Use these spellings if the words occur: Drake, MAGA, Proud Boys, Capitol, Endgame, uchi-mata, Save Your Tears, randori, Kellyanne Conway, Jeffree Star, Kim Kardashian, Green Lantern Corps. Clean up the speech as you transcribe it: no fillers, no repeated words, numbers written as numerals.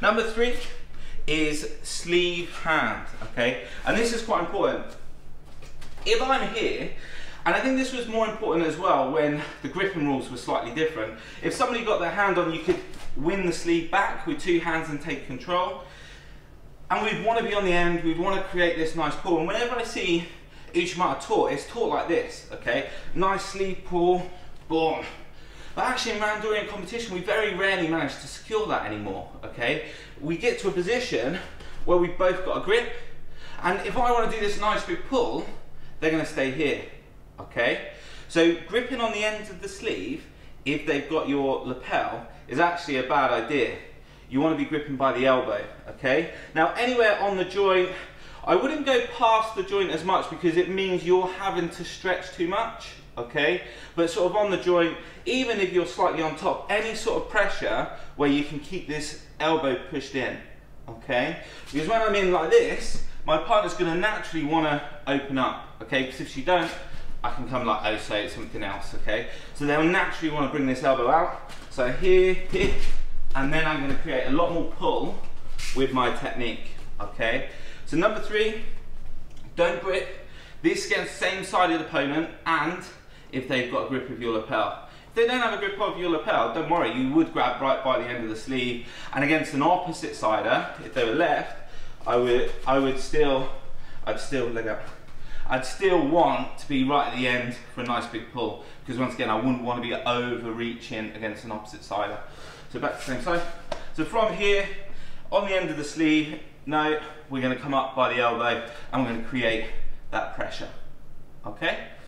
Number three is sleeve hand, okay? And this is quite important. If I'm here, and I think this was more important as well when the gripping rules were slightly different. If somebody got their hand on, you could win the sleeve back with two hands and take control. And we'd want to be on the end, we'd want to create this nice pull. And whenever I see uchi-mata taught, it's taught like this, okay? Nice sleeve pull, boom. But actually in randori and competition, we very rarely manage to secure that anymore, okay? We get to a position where we've both got a grip, and if I want to do this nice big pull, they're going to stay here, okay? So gripping on the ends of the sleeve, if they've got your lapel, is actually a bad idea. You want to be gripping by the elbow, okay? Now anywhere on the joint, I wouldn't go past the joint as much because it means you're having to stretch too much, okay? But sort of on the joint, even if you're slightly on top, any sort of pressure where you can keep this elbow pushed in, okay? Because when I'm in like this, my partner's going to naturally want to open up, okay? Because if she don't, I can come like, oh, so it's something else, okay? So they'll naturally want to bring this elbow out. So here, here, and then I'm going to create a lot more pull with my technique, okay? So number three, don't grip this against the same side of the opponent and if they've got a grip of your lapel. If they don't have a grip of your lapel, don't worry, you would grab right by the end of the sleeve, and against an opposite sider, if they were left, I'd still want to be right at the end for a nice big pull, because once again I wouldn't want to be overreaching against an opposite sider. So back to the same side. So from here, on the end of the sleeve, no, we're going to come up by the elbow and we're going to create that pressure, okay?